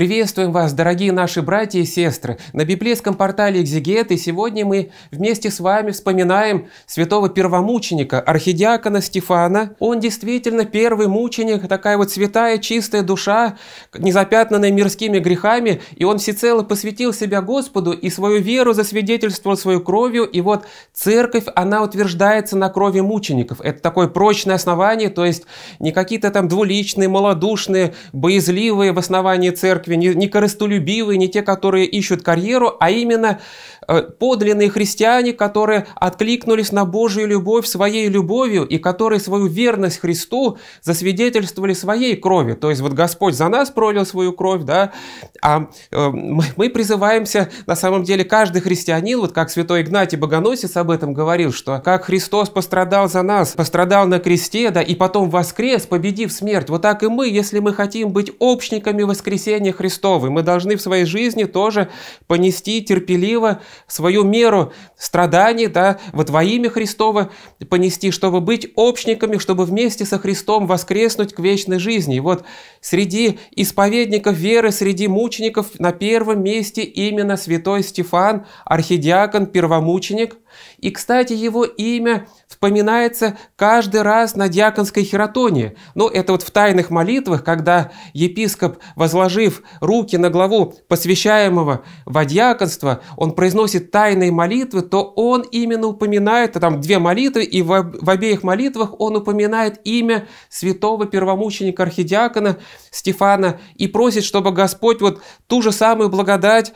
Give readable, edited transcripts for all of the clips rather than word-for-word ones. Приветствуем вас, дорогие наши братья и сестры, на библейском портале «Экзегет», и сегодня мы вместе с вами вспоминаем святого первомученика, архидиакона Стефана. Он действительно первый мученик, такая вот святая, чистая душа, не запятнанная мирскими грехами, и он всецело посвятил себя Господу и свою веру засвидетельствовал свою кровью, и вот церковь, она утверждается на крови мучеников. Это такое прочное основание, то есть не какие-то там двуличные, малодушные, боязливые в основании церкви, не корыстолюбивые, не те, которые ищут карьеру, а именно подлинные христиане, которые откликнулись на Божию любовь своей любовью и которые свою верность Христу засвидетельствовали своей кровью. То есть вот Господь за нас пролил свою кровь, да, а мы призываемся, на самом деле, каждый христианин, вот как святой Игнатий Богоносец об этом говорил, что как Христос пострадал за нас, пострадал на кресте, да, и потом воскрес, победив смерть, вот так и мы, если мы хотим быть общниками воскресения Христовы, мы должны в своей жизни тоже понести терпеливо свою меру страданий, да, вот во имя Христова понести, чтобы быть общниками, чтобы вместе со Христом воскреснуть к вечной жизни. И вот среди исповедников веры, среди мучеников на первом месте именно святой Стефан, архидиакон, первомученик. И, кстати, его имя вспоминается каждый раз на диаконской хиротонии. Ну, это вот в тайных молитвах, когда епископ, возложив руки на главу посвящаемого во диаконство, он произносит тайные молитвы, то он именно упоминает, там две молитвы, и в обеих молитвах он упоминает имя святого первомученика архидиакона Стефана и просит, чтобы Господь вот ту же самую благодать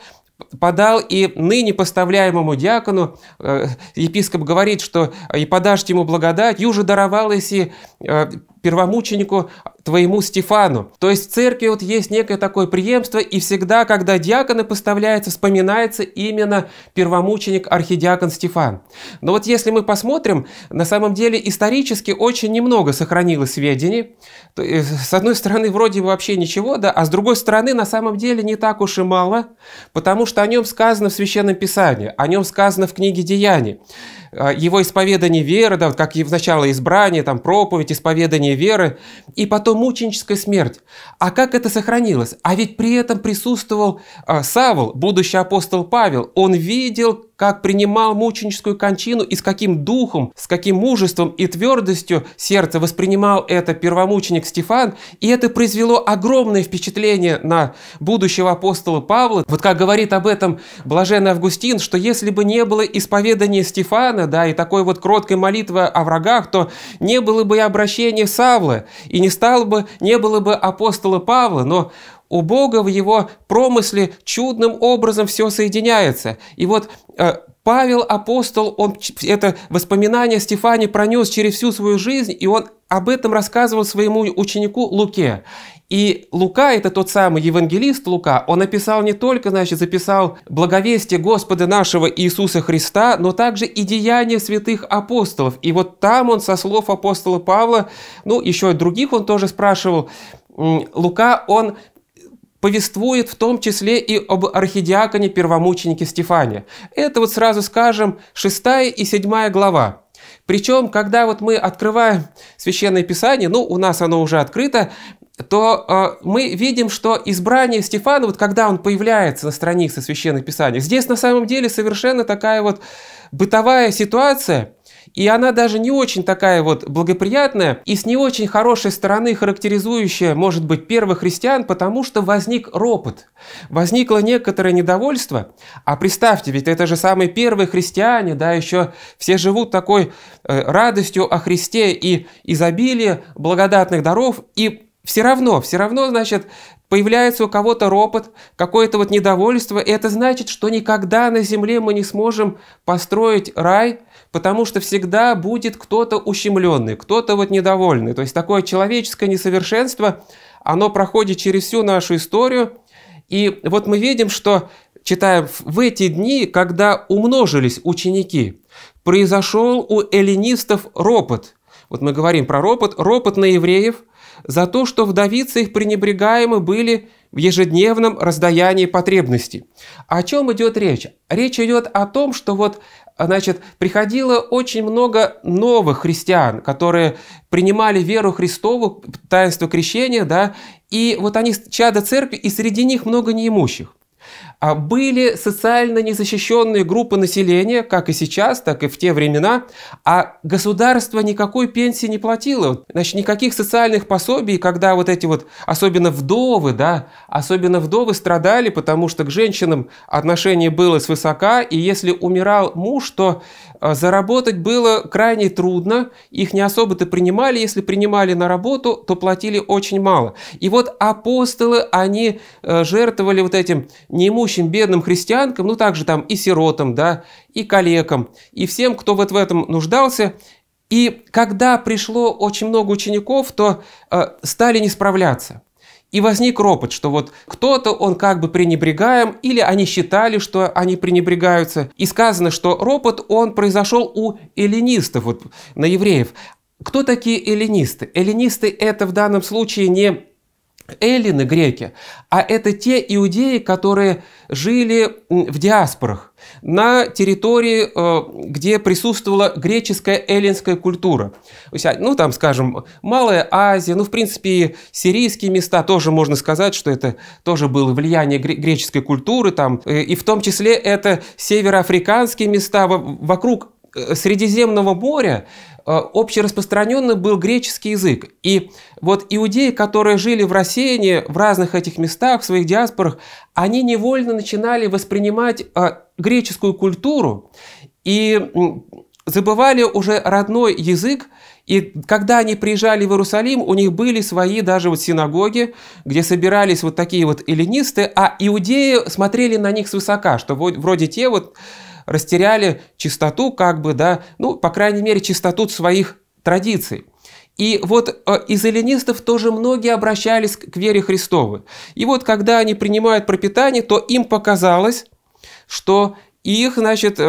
подал и ныне поставляемому диакону. Епископ говорит, что «и подашь ему благодать, юже даровалась и первомученику твоему Стефану». То есть в церкви вот есть некое такое преемство, и всегда, когда диаконы поставляются, вспоминается именно первомученик архидиакон Стефан. Но вот если мы посмотрим, на самом деле исторически очень немного сохранилось сведений. С одной стороны, вроде бы вообще ничего, да, а с другой стороны, на самом деле не так уж и мало, потому что о нем сказано в Священном Писании, о нем сказано в книге «Деяний». Его исповедание веры, да, как и сначала избрание, там, проповедь, исповедание веры, и потом мученическая смерть. А как это сохранилось? А ведь при этом присутствовал Савл, будущий апостол Павел. Он видел, как принимал мученическую кончину и с каким духом, с каким мужеством и твердостью сердца воспринимал это первомученик Стефан. И это произвело огромное впечатление на будущего апостола Павла. Вот как говорит об этом блаженный Августин, что если бы не было исповедания Стефана, да, и такой вот кроткой молитвы о врагах, то не было бы и обращения Савла, и не было бы апостола Павла, но у Бога в его промысле чудным образом все соединяется. И вот Павел, апостол, он это воспоминание о Стефане пронес через всю свою жизнь, и он об этом рассказывал своему ученику Луке. И Лука, это тот самый евангелист Лука, он написал не только, значит, записал благовестие Господа нашего Иисуса Христа, но также и деяния святых апостолов. И вот там он со слов апостола Павла, ну, еще и других он тоже спрашивал, Лука, он повествует в том числе и об архидиаконе первомученике Стефане. Это вот сразу скажем 6 и 7 глава. Причем, когда вот мы открываем Священное Писание, ну, у нас оно уже открыто, то мы видим, что избрание Стефана, вот когда он появляется на странице Священных Писаний, здесь на самом деле совершенно такая вот бытовая ситуация, и она даже не очень такая вот благоприятная и с не очень хорошей стороны характеризующая, может быть, первых христиан, потому что возник ропот, возникло некоторое недовольство. А представьте, ведь это же самые первые христиане, да, еще все живут такой радостью о Христе и изобилии благодатных даров, и все равно, значит, появляется у кого-то ропот, какое-то вот недовольство, и это значит, что никогда на земле мы не сможем построить рай, потому что всегда будет кто-то ущемленный, кто-то вот недовольный. То есть такое человеческое несовершенство, оно проходит через всю нашу историю. И вот мы видим, что, читаем, в эти дни, когда умножились ученики, произошел у эллинистов ропот. Вот мы говорим про ропот на евреев, за то, что вдовицы их пренебрегаемы были в ежедневном раздаянии потребностей. О чем идет речь? Речь идет о том, что вот, значит, приходило очень много новых христиан, которые принимали веру Христову, таинство крещения, да, и вот они чада церкви, и среди них много неимущих. Были социально незащищенные группы населения, как и сейчас, так и в те времена, а государство никакой пенсии не платило. Значит, никаких социальных пособий, когда вот эти вот, особенно вдовы страдали, потому что к женщинам отношение было свысока, и если умирал муж, то заработать было крайне трудно, их не особо-то принимали, если принимали на работу, то платили очень мало. И вот апостолы, они жертвовали вот этим неимущим бедным христианкам, ну также там и сиротам, да, и калекам, и всем, кто вот в этом нуждался. И когда пришло очень много учеников, то стали не справляться. И возник ропот, что вот кто-то, он как бы пренебрегаем, или они считали, что они пренебрегаются. И сказано, что ропот, он произошел у эллинистов, вот, на евреев. Кто такие эллинисты? Эллинисты – это в данном случае не эллины, греки, а это те иудеи, которые жили в диаспорах, на территории, где присутствовала греческая эллинская культура. Ну, там, скажем, Малая Азия, ну, в принципе, и сирийские места тоже можно сказать, что это тоже было влияние греческой культуры, там, и в том числе это североафриканские места вокруг Средиземного моря. Общераспространенным был греческий язык. И вот иудеи, которые жили в рассеянии, в разных этих местах, в своих диаспорах, они невольно начинали воспринимать греческую культуру и забывали уже родной язык. И когда они приезжали в Иерусалим, у них были свои даже вот синагоги, где собирались вот такие вот эллинисты, а иудеи смотрели на них свысока, что вроде те вот растеряли чистоту, как бы, да, ну, по крайней мере, чистоту своих традиций. И вот из эллинистов тоже многие обращались к вере Христовой. И вот когда они принимают пропитание, то им показалось, что их, значит,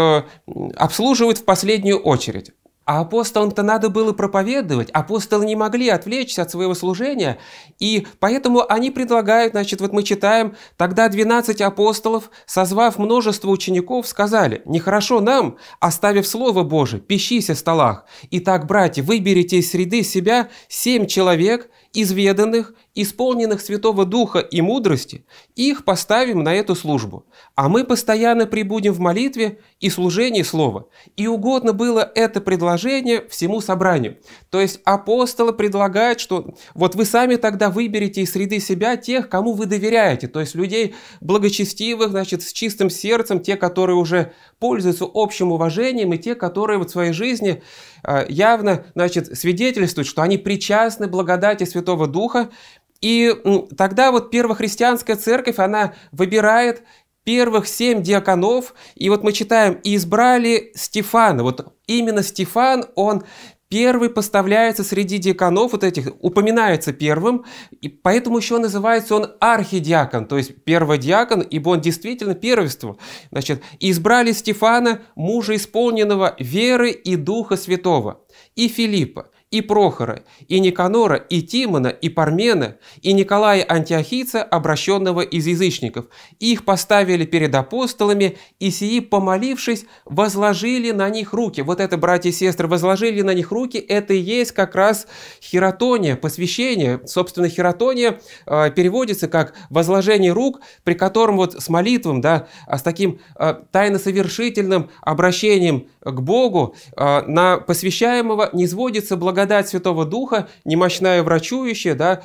обслуживают в последнюю очередь. А апостолам-то надо было проповедовать, апостолы не могли отвлечься от своего служения, и поэтому они предлагают, значит, вот мы читаем, тогда 12 апостолов, созвав множество учеников, сказали: «Нехорошо нам, оставив Слово Божие, пищись о столах. Итак, братья, выберите из среды себя 7 человек, изведанных, исполненных Святого Духа и мудрости, и их поставим на эту службу. А мы постоянно пребудем в молитве и служении Слова». И угодно было это предложение всему собранию. То есть апостолы предлагают, что вот вы сами тогда выберете из среды себя тех, кому вы доверяете, то есть людей благочестивых, значит, с чистым сердцем, те, которые уже пользуются общим уважением, и те, которые вот в своей жизни явно, значит, свидетельствуют, что они причастны благодати Святого Духа. И тогда вот первохристианская церковь, она выбирает первых 7 диаконов, и вот мы читаем: «И избрали Стефана». Вот именно Стефан, он первый поставляется среди диаконов, вот этих, упоминается первым, и поэтому еще называется он архидиакон, то есть первый диакон, ибо он действительно первенствовал. Значит, избрали Стефана, мужа исполненного веры и Духа Святого, и Филиппа, и Прохора, и Никанора, и Тимона, и Пармена, и Николая Антиохийца, обращенного из язычников. Их поставили перед апостолами, и сии, помолившись, возложили на них руки». Вот это, братья и сестры, возложили на них руки, это и есть как раз хиротония, посвящение. Собственно, хиротония переводится как возложение рук, при котором вот с молитвом, да, с таким тайносовершительным обращением к Богу на посвящаемого низводится благодать Святого Духа, немощная врачующая, да,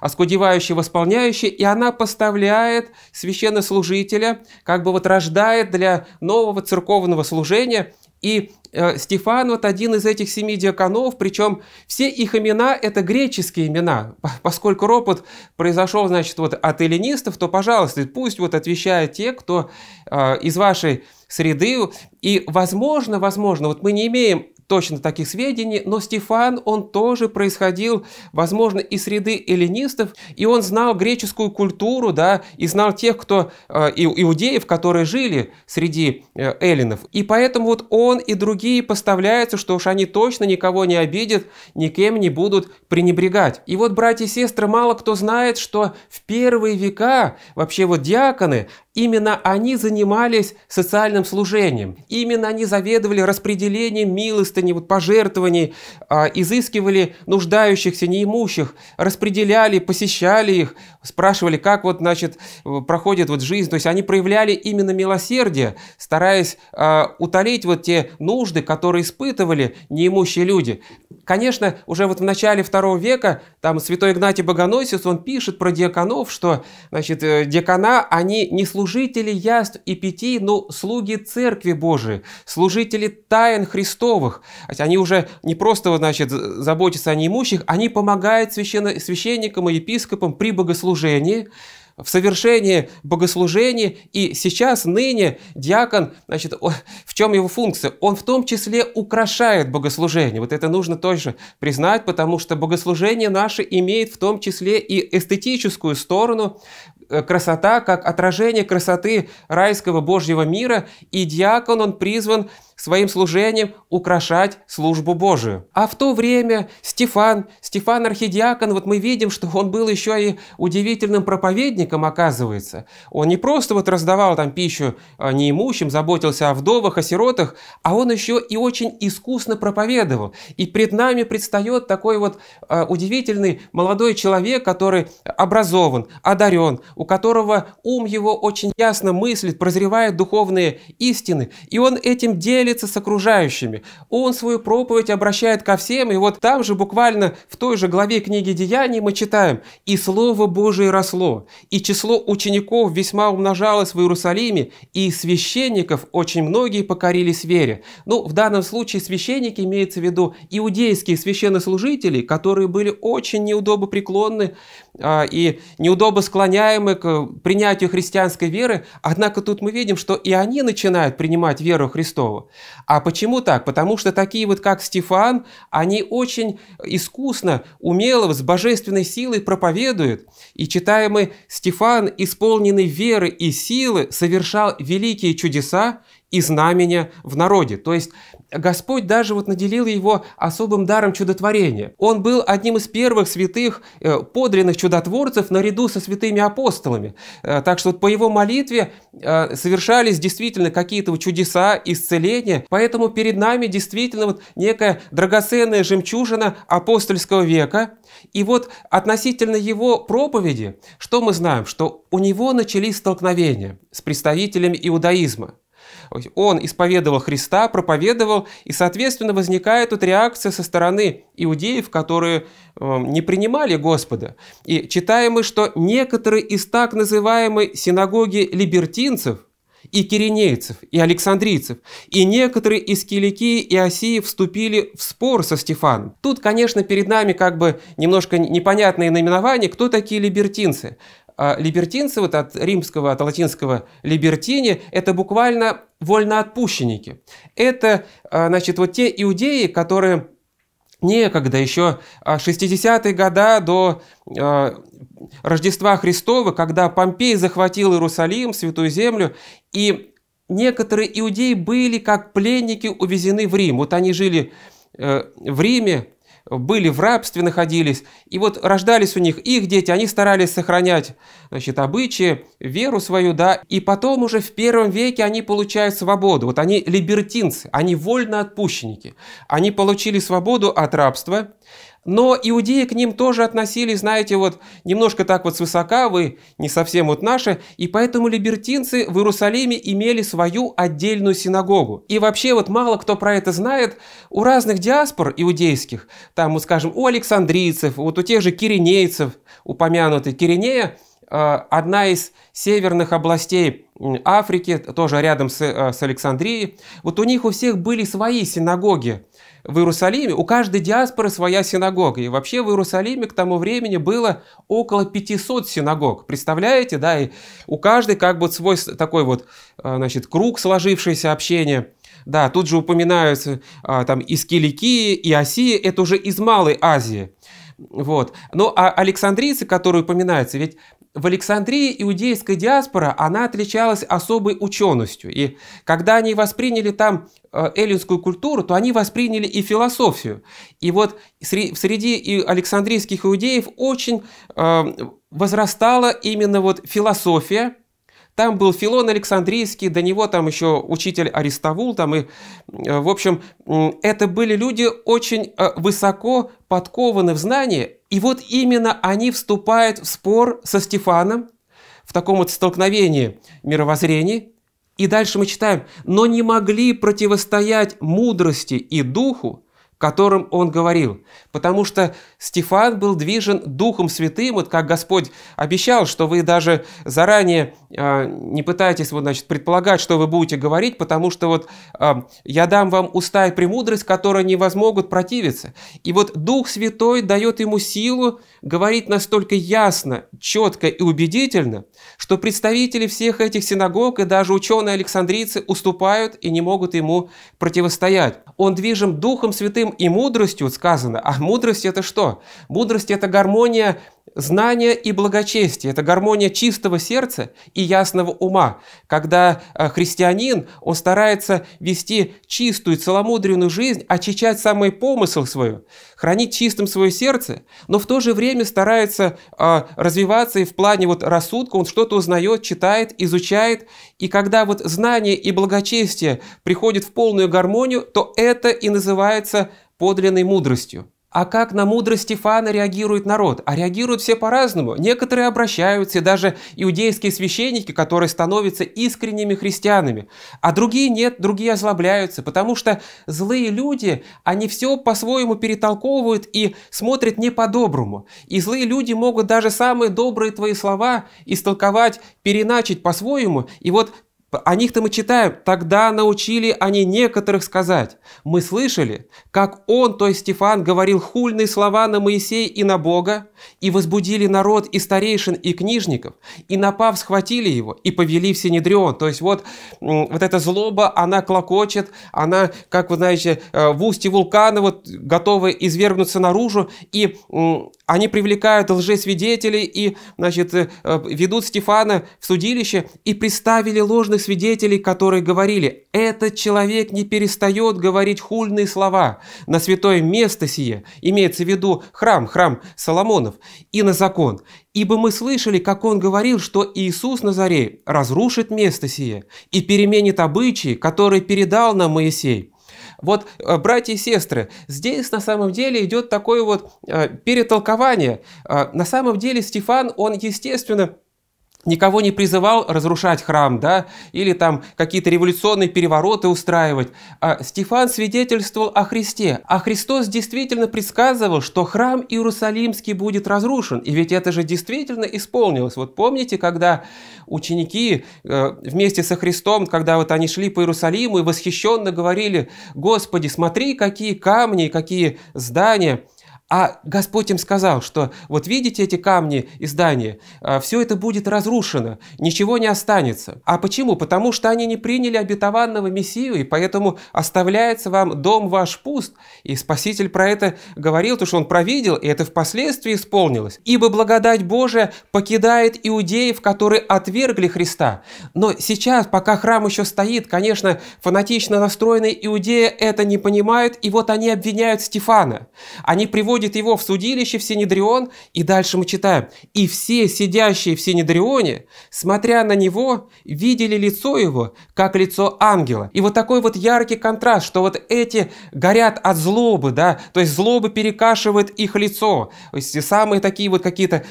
оскудевающая, восполняющая, и она поставляет священнослужителя, как бы вот рождает для нового церковного служения. И Стефан, вот один из этих 7 диаконов, причем все их имена – это греческие имена. Поскольку ропот произошел, значит, вот от эллинистов, то, пожалуйста, пусть вот отвечают те, кто из вашей среды. И, возможно, вот мы не имеем точно таких сведений, но Стефан, он тоже происходил, возможно, из среды эллинистов, и он знал греческую культуру, да, и знал тех, кто, иудеев, которые жили среди эллинов. И поэтому вот он и другие поставляются, что уж они точно никого не обидят, никем не будут пренебрегать. И вот, братья и сестры, мало кто знает, что в первые века вообще вот диаконы, именно они занимались социальным служением, именно они заведовали распределением милостыни, вот пожертвований, изыскивали нуждающихся, неимущих, распределяли, посещали их, спрашивали, как вот, значит, проходит вот жизнь. То есть они проявляли именно милосердие, стараясь утолить вот те нужды, которые испытывали неимущие люди. Конечно, уже вот в начале II века там святой Игнатий Богоносец, он пишет про диаконов, что, значит, диакона, они не служили служители яств и питий, но слуги Церкви Божией, служители тайн Христовых. Они уже не просто, значит, заботятся о неимущих, они помогают священникам и епископам при богослужении, в совершении богослужения. И сейчас, ныне, диакон, значит, в чем его функция? Он в том числе украшает богослужение. Вот это нужно тоже признать, потому что богослужение наше имеет в том числе и эстетическую сторону, красота, как отражение красоты райского Божьего мира, и диакон, он призван своим служением украшать службу Божию. А в то время Стефан архидиакон, вот мы видим, что он был еще и удивительным проповедником, оказывается. Он не просто вот раздавал там пищу неимущим, заботился о вдовах, о сиротах, а он еще и очень искусно проповедовал. И пред нами предстает такой вот удивительный молодой человек, который образован, одарен, у которого ум его очень ясно мыслит, прозревает духовные истины, и он этим делится с окружающими. Он свою проповедь обращает ко всем, и вот там же буквально в той же главе книги Деяний мы читаем: «И слово Божие росло, и число учеников весьма умножалось в Иерусалиме, и священников очень многие покорились вере». Ну, в данном случае священники имеется в виду иудейские священнослужители, которые были очень неудобопреклонны и неудобосклоняемы к принятию христианской веры, однако тут мы видим, что и они начинают принимать веру Христову. А почему так? Потому что такие вот, как Стефан, они очень искусно, умело, с божественной силой проповедуют. И читаемый Стефан, исполненный веры и силы, совершал великие чудеса и знамения в народе. То есть Господь даже вот наделил его особым даром чудотворения. Он был одним из первых святых, подлинных чудотворцев наряду со святыми апостолами. Так что вот по его молитве совершались действительно какие-то чудеса, исцеления. Поэтому перед нами действительно вот некая драгоценная жемчужина апостольского века. И вот относительно его проповеди, что мы знаем? Что у него начались столкновения с представителями иудаизма. Он исповедовал Христа, проповедовал, и, соответственно, возникает тут реакция со стороны иудеев, которые не принимали Господа. И читаем мы, что некоторые из так называемой синагоги либертинцев и киринейцев, и александрийцев, и некоторые из Киликии и Осии вступили в спор со Стефаном. Тут, конечно, перед нами как бы немножко непонятные наименования, кто такие либертинцы. Либертинцы, вот от римского, от латинского «либертини», это буквально вольноотпущенники. Это, значит, вот те иудеи, которые некогда, еще 60-е годы до Рождества Христова, когда Помпей захватил Иерусалим, Святую Землю, и некоторые иудеи были как пленники увезены в Рим. Вот они жили в Риме, были в рабстве, находились, и вот рождались у них их дети, они старались сохранять, значит, обычаи, веру свою, да, и потом уже в первом веке они получают свободу. Вот они либертинцы, они вольноотпущенники, они получили свободу от рабства. Но иудеи к ним тоже относились, знаете, вот немножко так вот свысока, вы не совсем вот наши, и поэтому либертинцы в Иерусалиме имели свою отдельную синагогу. И вообще вот мало кто про это знает, у разных диаспор иудейских, там, вот, скажем, у александрийцев, вот у тех же киринейцев, упомянутый Киринея, одна из северных областей Африки, тоже рядом с Александрией, вот у них у всех были свои синагоги в Иерусалиме, у каждой диаспоры своя синагога. И вообще в Иерусалиме к тому времени было около 500 синагог. Представляете, да, и у каждой как бы свой такой вот, значит, круг сложившееся общения. Да, тут же упоминаются там из Киликии и Осии, это уже из Малой Азии. Вот. Ну, а александрийцы, которые упоминаются, ведь в Александрии иудейская диаспора, она отличалась особой ученостью. И когда они восприняли там эллинскую культуру, то они восприняли и философию. И вот среди александрийских иудеев очень возрастала именно вот философия. Там был Филон Александрийский, до него там еще учитель Аристовул, там и, в общем, это были люди очень высоко подкованы в знании, и вот именно они вступают в спор со Стефаном, в таком вот столкновении мировоззрений, и дальше мы читаем: «Но не могли противостоять мудрости и духу, которым он говорил», потому что Стефан был движен Духом Святым, вот как Господь обещал, что вы даже заранее не пытайтесь вот, значит, предполагать, что вы будете говорить, потому что вот «я дам вам уста и премудрость, которой не возмогут противиться». И вот Дух Святой дает ему силу говорить настолько ясно, четко и убедительно, что представители всех этих синагог и даже ученые-александрийцы уступают и не могут ему противостоять. Он движим Духом Святым и мудростью, вот сказано. А мудрость — это что? Мудрость — это гармония знания и благочестия, это гармония чистого сердца и ясного ума. Когда христианин, он старается вести чистую, целомудренную жизнь, очищать самый помысл свой, хранить чистым свое сердце, но в то же время старается развиваться и в плане вот рассудка, он что-то узнает, читает, изучает, и когда вот знание и благочестие приходят в полную гармонию, то это и называется подлинной мудростью. А как на мудрость Стефана реагирует народ? А реагируют все по-разному. Некоторые обращаются, и даже иудейские священники, которые становятся искренними христианами. А другие нет, другие озлобляются, потому что злые люди, они все по-своему перетолковывают и смотрят не по-доброму. И злые люди могут даже самые добрые твои слова истолковать, переначить по-своему, и вот о них-то мы читаем: «Тогда научили они некоторых сказать: мы слышали, как он, то есть Стефан, говорил хульные слова на Моисея и на Бога, и возбудили народ и старейшин, и книжников, и, напав, схватили его, и повели в Синедрион». То есть вот эта злоба, она клокочет, она, как вы знаете, в устье вулкана, вот, готова извергнуться наружу, и они привлекают лжесвидетелей и, значит, ведут Стефана в судилище, и приставили ложных свидетелей, которые говорили: «Этот человек не перестает говорить хульные слова на святое место сие», имеется в виду храм Соломонов, «и на закон. Ибо мы слышали, как он говорил, что Иисус Назарей разрушит место сие и переменит обычаи, которые передал нам Моисей». Вот, братья и сестры, здесь на самом деле идет такое вот перетолкование. На самом деле Стефан, он, естественно, никого не призывал разрушать храм, да, или там какие-то революционные перевороты устраивать. Стефан свидетельствовал о Христе. А Христос действительно предсказывал, что храм Иерусалимский будет разрушен. И ведь это же действительно исполнилось. Вот помните, когда ученики вместе со Христом, когда вот они шли по Иерусалиму и восхищенно говорили: «Господи, смотри, какие камни, какие здания». А Господь им сказал, что вот видите эти камни и здания, все это будет разрушено, ничего не останется. А почему? Потому что они не приняли обетованного Мессию, и поэтому оставляется вам дом ваш пуст. И Спаситель про это говорил, потому что он провидел, и это впоследствии исполнилось. «Ибо благодать Божия покидает иудеев, которые отвергли Христа». Но сейчас, пока храм еще стоит, конечно, фанатично настроенные иудеи это не понимают, и вот они обвиняют Стефана. Они приводят его в судилище, в Синедрион, и дальше мы читаем: «И все сидящие в Синедрионе, смотря на него, видели лицо его, как лицо ангела». И вот такой вот яркий контраст, что вот эти горят от злобы, да, то есть злоба перекашивает их лицо, то есть самые такие вот какие-то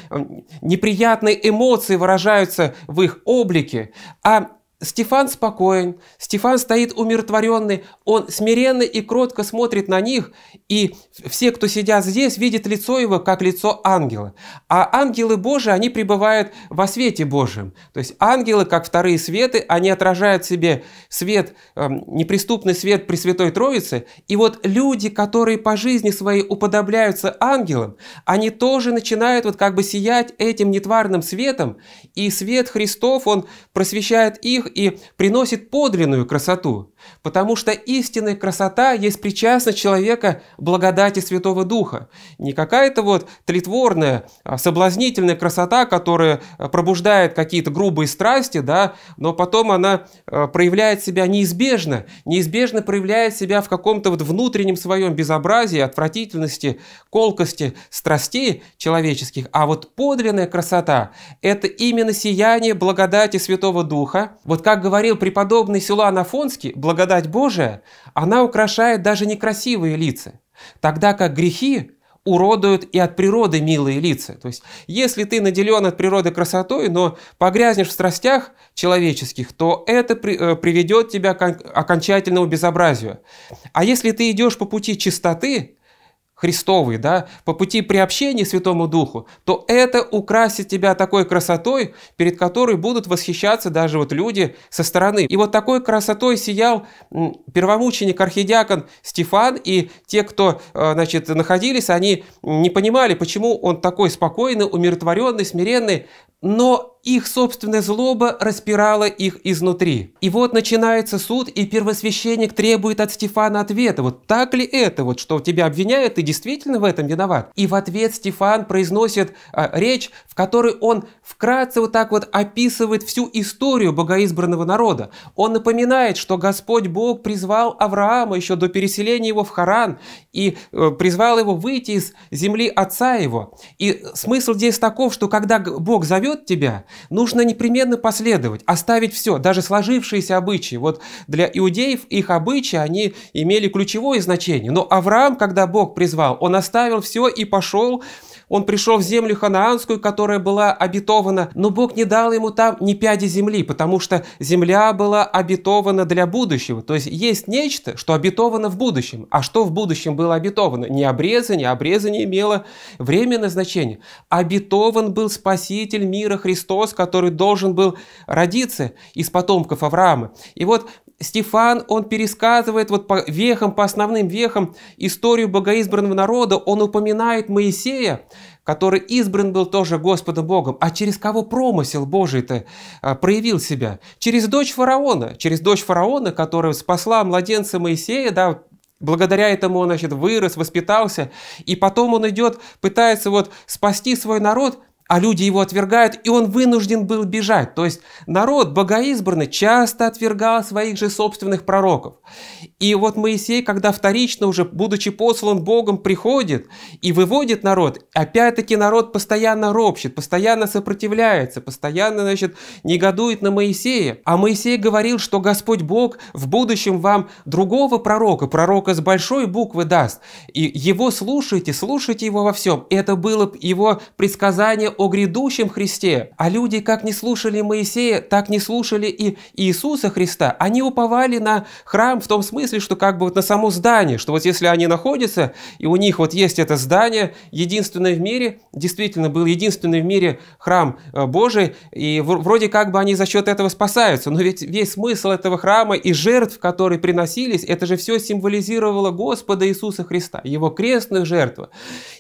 неприятные эмоции выражаются в их облике, а Стефан спокоен, Стефан стоит умиротворенный, он смиренно и кротко смотрит на них, и все, кто сидят здесь, видят лицо его, как лицо ангела. А ангелы Божии, они пребывают во свете Божьем. То есть ангелы, как вторые светы, они отражают в себе свет, неприступный свет Пресвятой Троицы, и вот люди, которые по жизни своей уподобляются ангелам, они тоже начинают вот как бы сиять этим нетварным светом, и свет Христов, он просвещает их и приносит подлинную красоту. потому что истинная красота есть причастность человека благодати Святого Духа. Не какая-то вот тлетворная, соблазнительная красота, которая пробуждает какие-то грубые страсти, да, но потом она проявляет себя неизбежно проявляет себя в каком-то вот внутреннем своем безобразии, отвратительности, колкости, страстей человеческих. А вот подлинная красота – это именно сияние благодати Святого Духа. Вот как говорил преподобный Силуан Афонский, благодать Божия, она украшает даже некрасивые лица, тогда как грехи уродуют и от природы милые лица. То есть, если ты наделен от природы красотой, но погрязнешь в страстях человеческих, то это приведет тебя к окончательному безобразию. А если ты идешь по пути чистоты Христовой, да, по пути приобщения Святому Духу, то это украсит тебя такой красотой, перед которой будут восхищаться даже вот люди со стороны. И вот такой красотой сиял первомученик архидиакон Стефан, и те, кто, значит, находились, они не понимали, почему он такой спокойный, умиротворенный, смиренный, но их собственная злоба распирала их изнутри. И вот начинается суд, и первосвященник требует от Стефана ответа. Вот так ли это, вот, что тебя обвиняют, ты действительно в этом виноват? И в ответ Стефан произносит речь, в которой он вкратце вот так вот описывает всю историю богоизбранного народа. Он напоминает, что Господь Бог призвал Авраама еще до переселения его в Харан, и призвал его выйти из земли отца его. И смысл здесь таков, что когда Бог зовет тебя, нужно непременно последовать, оставить все, даже сложившиеся обычаи. Вот для иудеев их обычаи, они имели ключевое значение. Но Авраам, когда Бог призвал, он оставил все и пошел. Он пришел в землю ханаанскую, которая была обетована, но Бог не дал ему там ни пяди земли, потому что земля была обетована для будущего. То есть есть нечто, что обетовано в будущем. А что в будущем было обетовано? Не обрезание, обрезание имело временное значение. Обетован был Спаситель мира Христос, который должен был родиться из потомков Авраама. И вот Стефан, он пересказывает вот по вехам, по основным вехам историю богоизбранного народа. Он упоминает Моисея, который избран был тоже Господом Богом, а через кого промысел Божий-то проявил себя? Через дочь фараона, которая спасла младенца Моисея, да, благодаря этому он, значит, вырос, воспитался, и потом он идет, пытается вот спасти свой народ, а люди его отвергают, и он вынужден был бежать. То есть народ богоизбранный часто отвергал своих же собственных пророков. И вот Моисей, когда вторично уже, будучи послан Богом, приходит и выводит народ, опять-таки народ постоянно ропщет, постоянно сопротивляется, постоянно, значит, негодует на Моисея. А Моисей говорил, что Господь Бог в будущем вам другого пророка, пророка с большой буквы даст, и его слушайте, слушайте его во всем. Это было его предсказание о грядущем Христе. А люди как не слушали Моисея, так не слушали и Иисуса Христа. Они уповали на храм в том смысле, что как бы вот на само здание, что вот если они находятся, и у них вот есть это здание, единственное в мире, действительно был единственный в мире храм Божий, и вроде как бы они за счет этого спасаются. Но ведь весь смысл этого храма и жертв, которые приносились, это же все символизировало Господа Иисуса Христа, его крестных жертв.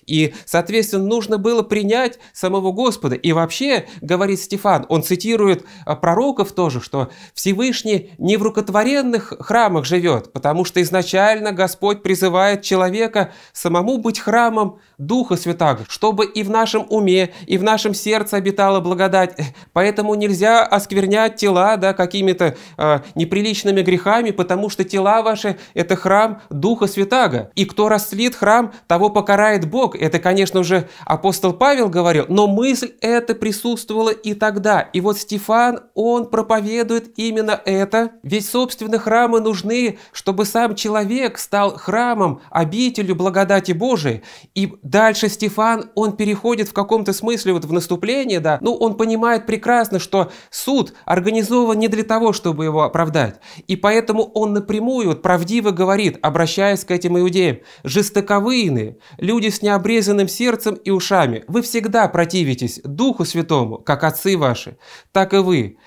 И, соответственно, нужно было принять самого Господа. И вообще, говорит Стефан, он цитирует пророков тоже, что Всевышний не в рукотворенных храмах живет, потому что изначально Господь призывает человека самому быть храмом Духа Святаго, чтобы и в нашем уме, и в нашем сердце обитала благодать. Поэтому нельзя осквернять тела, да, какими-то неприличными грехами, потому что тела ваши – это храм Духа Святаго. И кто растлит храм, того покарает Бог. Это, конечно, уже апостол Павел говорил, но мысль эта присутствовала и тогда. И вот Стефан, он проповедует именно это. Ведь, собственно, храмы нужны, чтобы сам человек стал храмом, обителью благодати Божией. И дальше Стефан, он переходит в каком-то смысле вот в наступление, да, ну, он понимает прекрасно, что суд организован не для того, чтобы его оправдать. И поэтому он напрямую, вот, правдиво говорит, обращаясь к этим иудеям: жестоковыйные, люди с необрезанным сердцем и ушами, вы всегда противитесь Духу Святому, как отцы ваши, так и вы.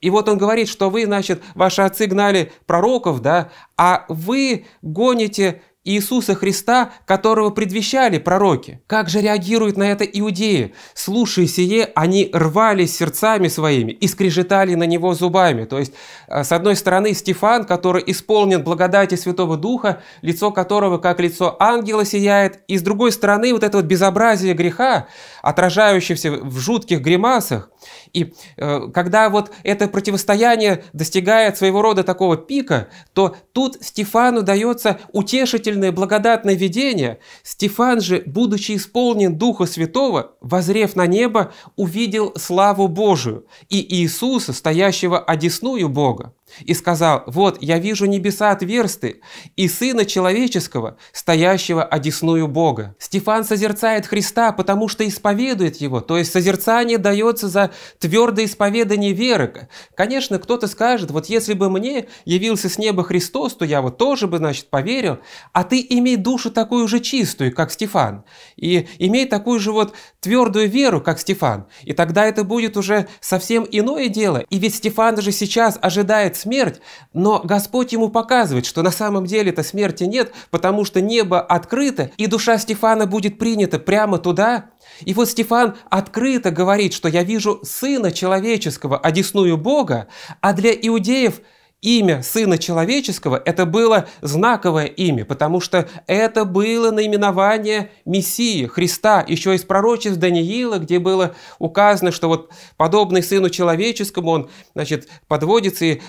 И вот он говорит, что вы, значит, ваши отцы гнали пророков, да, а вы гоните Иисуса Христа, которого предвещали пророки. Как же реагируют на это иудеи? Слушая сие, они рвались сердцами своими и скрежетали на него зубами. То есть, с одной стороны, Стефан, который исполнен благодати Святого Духа, лицо которого, как лицо ангела, сияет, и с другой стороны, вот это вот безобразие греха, отражающееся в жутких гримасах. И когда вот это противостояние достигает своего рода такого пика, то тут Стефану дается утешительное благодатное видение. Стефан же, будучи исполнен Духа Святого, воззрев на небо, увидел славу Божию и Иисуса, стоящего одесную Бога, и сказал: «Вот, я вижу небеса отверсты и Сына Человеческого, стоящего одесную Бога». Стефан созерцает Христа, потому что исповедует Его, то есть созерцание дается за твердое исповедание веры. Конечно, кто-то скажет: вот если бы мне явился с неба Христос, то я вот тоже бы, значит, поверил. А ты имей душу такую же чистую, как Стефан, и имей такую же вот твердую веру, как Стефан. И тогда это будет уже совсем иное дело. И ведь Стефан же сейчас ожидает смерть, но Господь ему показывает, что на самом деле-то смерти нет, потому что небо открыто, и душа Стефана будет принята прямо туда. И вот Стефан открыто говорит, что я вижу Сына Человеческого, одесную Бога, а для иудеев имя Сына Человеческого – это было знаковое имя, потому что это было наименование Мессии, Христа, еще из пророчеств Даниила, где было указано, что вот подобный Сыну Человеческому, он, значит, подводится и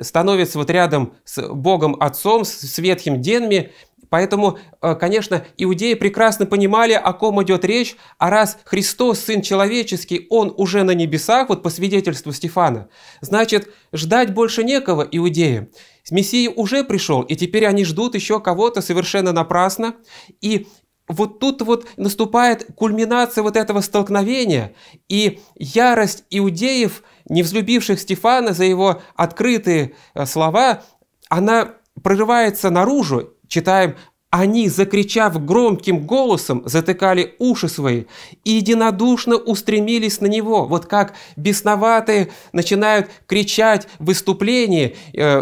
становится вот рядом с Богом Отцом, с Ветхим Денми. Поэтому, конечно, иудеи прекрасно понимали, о ком идет речь, а раз Христос, Сын Человеческий, Он уже на небесах, вот по свидетельству Стефана, значит, ждать больше некого иудеям. Мессия уже пришел, и теперь они ждут еще кого-то совершенно напрасно. И вот тут вот наступает кульминация вот этого столкновения, и ярость иудеев, не взлюбивших Стефана за его открытые слова, она прорывается наружу. Читаем: «Они, закричав громким голосом, затыкали уши свои и единодушно устремились на него». Вот как бесноватые начинают кричать в выступлении,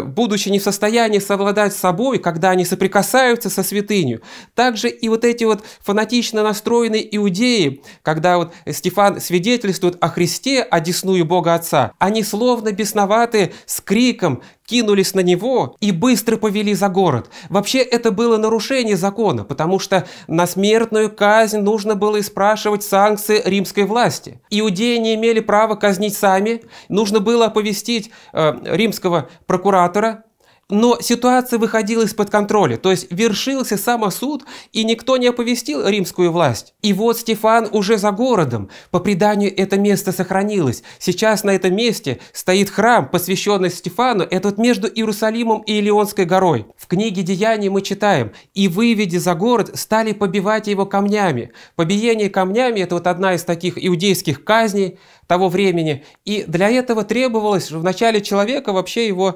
будучи не в состоянии совладать с собой, когда они соприкасаются со святынью. Также и вот эти вот фанатично настроенные иудеи, когда вот Стефан свидетельствует о Христе, одесную Бога Отца, они словно бесноватые с криком кинулись на него и быстро повели за город. Вообще это было нарушение закона, потому что на смертную казнь нужно было испрашивать санкции римской власти. Иудеи не имели права казнить сами, нужно было оповестить римского прокуратора. Но ситуация выходила из-под контроля, то есть вершился самосуд, и никто не оповестил римскую власть. И вот Стефан уже за городом. По преданию, это место сохранилось. Сейчас на этом месте стоит храм, посвященный Стефану, этот между Иерусалимом и Илионской горой. В книге «Деяний» мы читаем: «И, выведя за город, стали побивать его камнями». Побиение камнями – это вот одна из таких иудейских казней того времени. И для этого требовалось в начале человека вообще его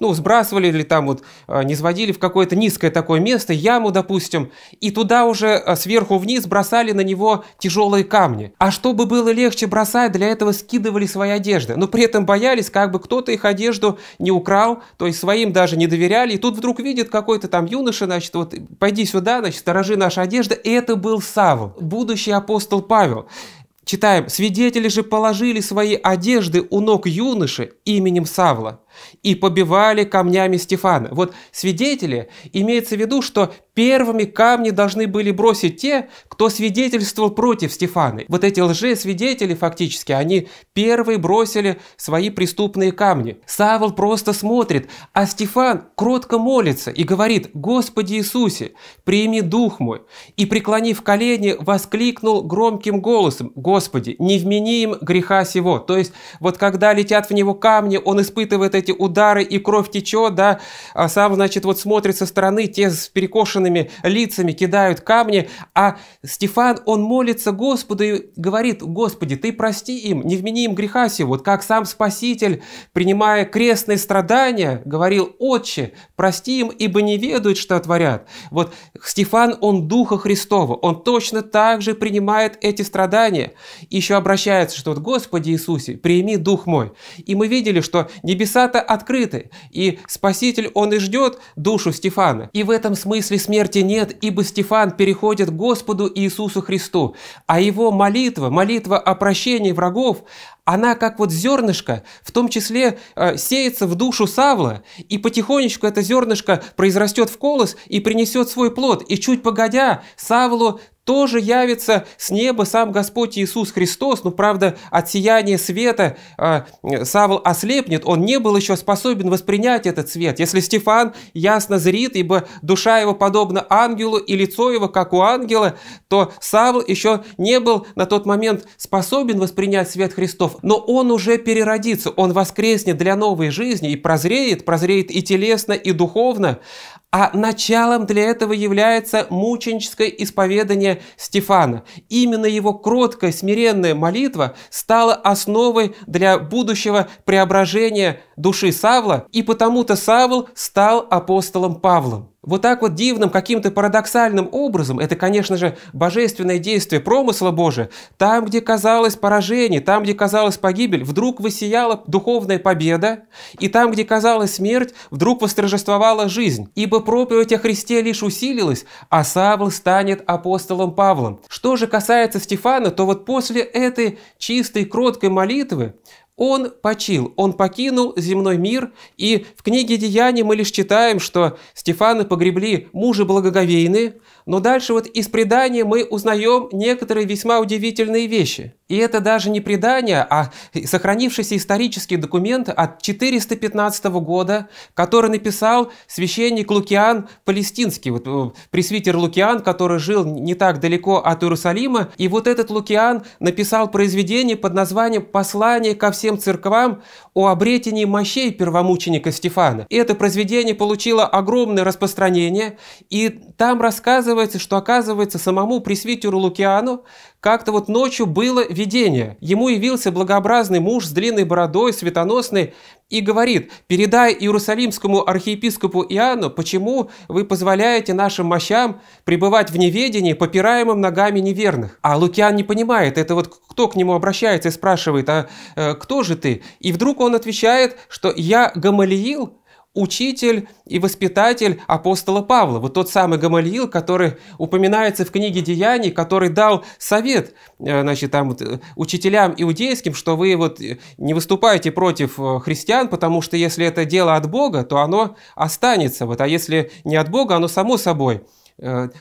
сбрасывали или там вот не сводили в какое-то низкое такое место, яму, допустим, и туда уже сверху вниз бросали на него тяжелые камни. А чтобы было легче бросать, для этого скидывали свои одежды. Но при этом боялись, как бы кто-то их одежду не украл, то есть своим даже не доверяли. И тут вдруг видит какой-то там юноша, значит, вот пойди сюда, значит, сторожи нашу одежду. И это был Савл, будущий апостол Павел. Читаем: «Свидетели же положили свои одежды у ног юноши именем Савла и побивали камнями Стефана». Вот свидетели, имеется в виду, что первыми камни должны были бросить те, кто свидетельствовал против Стефана. Вот эти лжесвидетели фактически, они первые бросили свои преступные камни. Савл просто смотрит, а Стефан кротко молится и говорит: «Господи Иисусе, прими дух мой». И, преклонив колени, воскликнул громким голосом: «Господи, не вмени им греха сего». То есть, вот когда летят в него камни, он испытывает эти удары, и кровь течет, да, а сам, значит, вот смотрит со стороны, те с перекошенными лицами кидают камни, а Стефан, он молится Господу и говорит: «Господи, ты прости им, не вмени им греха сего». Вот как сам Спаситель, принимая крестные страдания, говорил: «Отче, прости им, ибо не ведают, что творят». Вот Стефан, он Духа Христова, он точно так же принимает эти страдания. Еще обращается, что вот: «Господи Иисусе, прими дух мой». И мы видели, что небеса свято открыты, и Спаситель, он и ждет душу Стефана. И в этом смысле смерти нет, ибо Стефан переходит к Господу Иисусу Христу, а его молитва, молитва о прощении врагов, она как вот зернышко, в том числе сеется в душу Савла, и потихонечку это зернышко произрастет в колос и принесет свой плод, и чуть погодя Савлу тоже явится с неба сам Господь Иисус Христос, но, правда, от сияния света Савл ослепнет, он не был еще способен воспринять этот свет. Если Стефан ясно зрит, ибо душа его подобна ангелу и лицо его, как у ангела, то Савл еще не был на тот момент способен воспринять свет Христов, но он уже переродится, он воскреснет для новой жизни и прозреет, прозреет и телесно, и духовно, а началом для этого является мученическое исповедание Стефана. Именно его кроткая, смиренная молитва стала основой для будущего преображения души Савла, и потому-то Савл стал апостолом Павлом. Вот так вот дивным, каким-то парадоксальным образом, это, конечно же, божественное действие промысла Божия, там, где казалось поражение, там, где казалась погибель, вдруг воссияла духовная победа, и там, где казалась смерть, вдруг восторжествовала жизнь, ибо проповедь о Христе лишь усилилась, а Савл станет апостолом Павлом. Что же касается Стефана, то вот после этой чистой, кроткой молитвы он почил, он покинул земной мир, и в книге «Деяний» мы лишь читаем, что Стефана погребли мужи благоговейные, но дальше вот из предания мы узнаем некоторые весьма удивительные вещи. И это даже не предание, а сохранившийся исторический документ от 415 года, который написал священник Лукиан Палестинский, вот пресвитер Лукиан, который жил не так далеко от Иерусалима, и вот этот Лукиан написал произведение под названием «Послание ко всем церквам о обретении мощей первомученика Стефана». И это произведение получило огромное распространение, и там рассказывается, что, оказывается, самому пресвитеру Лукиану как-то вот ночью было видение. Ему явился благообразный муж с длинной бородой, светоносный, и говорит: «Передай иерусалимскому архиепископу Иоанну, почему вы позволяете нашим мощам пребывать в неведении, попираемым ногами неверных». А Лукиан не понимает, это вот кто к нему обращается и спрашивает: «А кто же ты?» И вдруг он отвечает, что «я Гамалиил, учитель и воспитатель апостола Павла». Вот тот самый Гамалиил, который упоминается в книге «Деяний», который дал совет, значит, там вот, учителям иудейским, что вы вот не выступаете против христиан, потому что если это дело от Бога, то оно останется, вот, а если не от Бога, оно само собой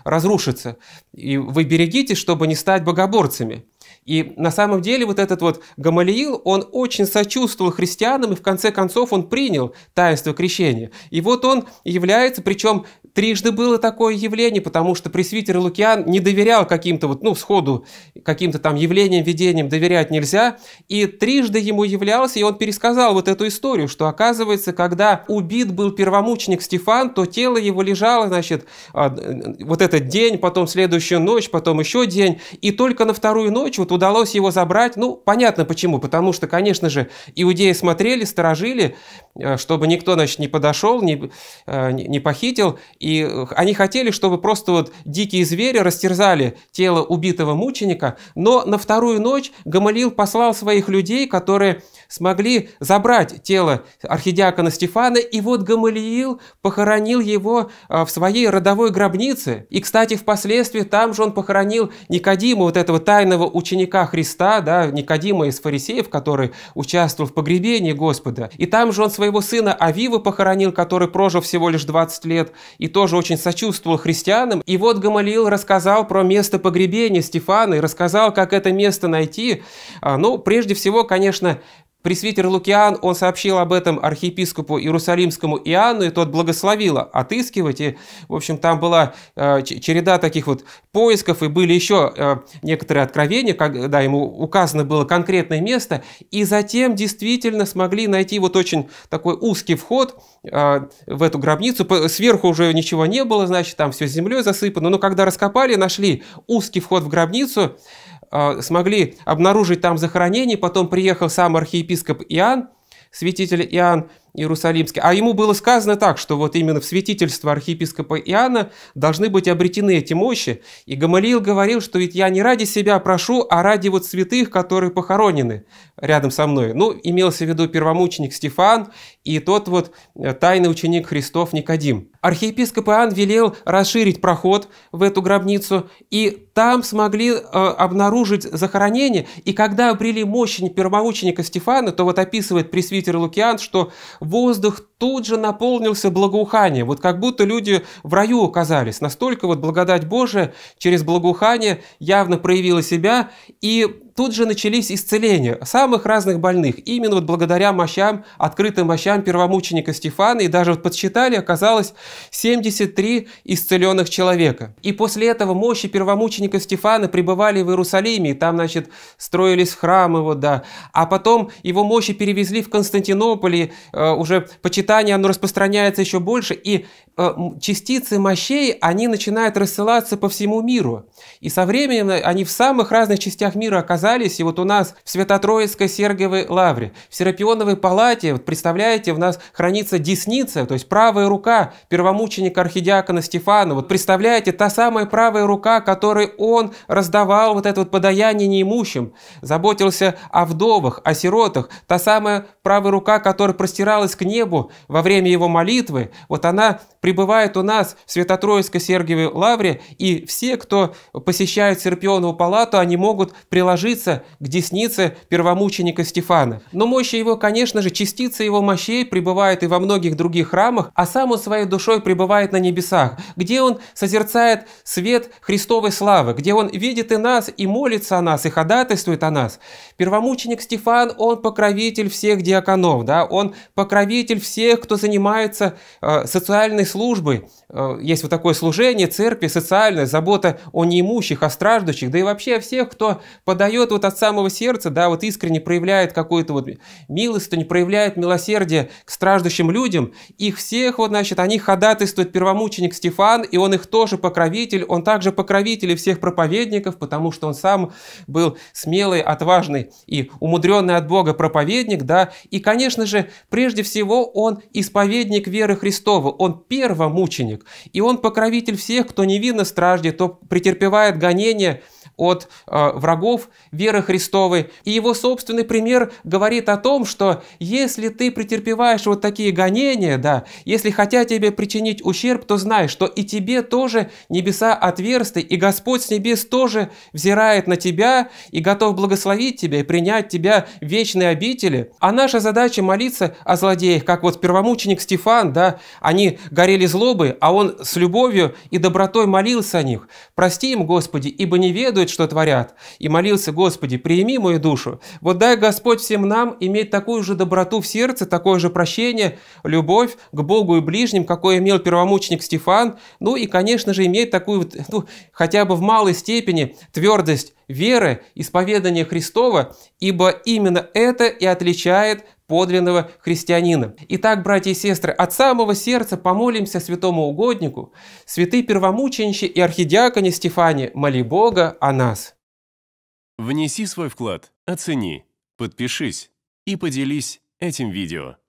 разрушится. И вы берегитесь, чтобы не стать богоборцами. И на самом деле вот этот вот Гамалиил, он очень сочувствовал христианам, и в конце концов он принял таинство крещения. И вот он является, причем трижды было такое явление, потому что пресвитер Лукиан не доверял каким-то вот, ну, сходу, каким-то там явлениям, видениям доверять нельзя, и трижды ему являлся, и он пересказал вот эту историю, что, оказывается, когда убит был первомученик Стефан, то тело его лежало, значит, вот этот день, потом следующую ночь, потом еще день, и только на вторую ночь вот удалось его забрать. Ну, понятно почему, потому что, конечно же, иудеи смотрели, сторожили, чтобы никто, значит, не подошел, не похитил, и они хотели, чтобы просто вот дикие звери растерзали тело убитого мученика, но на вторую ночь Гамалиил послал своих людей, которые смогли забрать тело архидиакона Стефана, и вот Гамалиил похоронил его в своей родовой гробнице, и, кстати, впоследствии там же он похоронил Никодима, вот этого тайного ученика Христа, да, Никодима из фарисеев, который участвовал в погребении Господа. И там же он своего сына Авива похоронил, который прожил всего лишь 20 лет и тоже очень сочувствовал христианам. И вот Гамалиил рассказал про место погребения Стефана и рассказал, как это место найти. Ну, прежде всего, конечно, пресвитер Лукиан, он сообщил об этом архиепископу Иерусалимскому Иоанну, и тот благословил отыскивать, и, в общем, там была череда таких вот поисков, и были еще некоторые откровения, когда ему указано было конкретное место, и затем действительно смогли найти вот очень такой узкий вход в эту гробницу, сверху уже ничего не было, значит, там все землей засыпано, но когда раскопали, нашли узкий вход в гробницу, смогли обнаружить там захоронение, потом приехал сам архиепископ Иоанн, святитель Иоанн, Иерусалимский. А ему было сказано так, что вот именно в святительство архиепископа Иоанна должны быть обретены эти мощи. И Гамалиил говорил, что ведь я не ради себя прошу, а ради вот святых, которые похоронены рядом со мной. Ну, имелся в виду первомученик Стефан и тот вот тайный ученик Христов Никодим. Архиепископ Иоанн велел расширить проход в эту гробницу, и там смогли обнаружить захоронение. И когда обрели мощи первомученика Стефана, то вот описывает пресвитер Лукиан, что воздух тут же наполнился благоуханием, вот как будто люди в раю оказались. Настолько вот благодать Божия через благоухание явно проявила себя, и тут же начались исцеления самых разных больных, именно вот благодаря мощам, открытым мощам первомученика Стефана, и даже вот подсчитали, оказалось 73 исцеленных человека. И после этого мощи первомученика Стефана пребывали в Иерусалиме, и там, значит, строились храмы, вот, да. А потом его мощи перевезли в Константинополь, и уже почитание, оно распространяется еще больше, и частицы мощей, они начинают рассылаться по всему миру. И со временем они в самых разных частях мира оказались. И вот у нас в Свято-Троицкой Сергиевой Лавре, в Серапионовой палате, вот представляете, у нас хранится десница, то есть правая рука первомученика архидиакона Стефана. Вот представляете, та самая правая рука, которой он раздавал вот это вот подаяние неимущим, заботился о вдовах, о сиротах, та самая правая рука, которая простиралась к небу во время его молитвы, вот она пребывает у нас в Свято-Троицкой Сергиевой Лавре, и все, кто посещает Серапионову палату, они могут приложить к деснице первомученика Стефана. Но мощи его, конечно же, частицы его мощей пребывают и во многих других храмах, а сам он своей душой пребывает на небесах, где он созерцает свет Христовой славы, где он видит и нас, и молится о нас, и ходатайствует о нас. Первомученик Стефан, он покровитель всех диаконов, да? Он покровитель всех, кто занимается социальной службой. Есть вот такое служение церкви, социальная забота о неимущих, о страждущих, да и вообще всех, кто подает вот от самого сердца, да, вот искренне проявляет какую-то вот милостыню, проявляет милосердие к страждущим людям. Их всех, вот, значит, о них ходатайствует первомученик Стефан, и он их тоже покровитель, он также покровитель всех проповедников, потому что он сам был смелый, отважный и умудренный от Бога проповедник, да, и, конечно же, прежде всего, он исповедник веры Христовой, он первомученик. И он покровитель всех, кто невинно страждет, кто претерпевает гонения от врагов веры Христовой. И его собственный пример говорит о том, что если ты претерпеваешь вот такие гонения, да, если хотят тебе причинить ущерб, то знай, что и тебе тоже небеса отверсты, и Господь с небес тоже взирает на тебя и готов благословить тебя и принять тебя в вечные обители. А наша задача молиться о злодеях, как вот первомученик Стефан, да, они горели злобой, а он с любовью и добротой молился о них. «Прости им, Господи, ибо не ведают, что творят». И молился: «Господи, приими мою душу». Вот дай Господь всем нам иметь такую же доброту в сердце, такое же прощение, любовь к Богу и ближним, какой имел первомученик Стефан. Ну и, конечно же, иметь такую, ну, хотя бы в малой степени твердость веры, исповедание Христова, ибо именно это и отличает подлинного христианина. Итак, братья и сестры, от самого сердца помолимся святому угоднику, святые первомученичи и архидиаконе Стефане, моли Бога о нас. Внеси свой вклад, оцени, подпишись и поделись этим видео.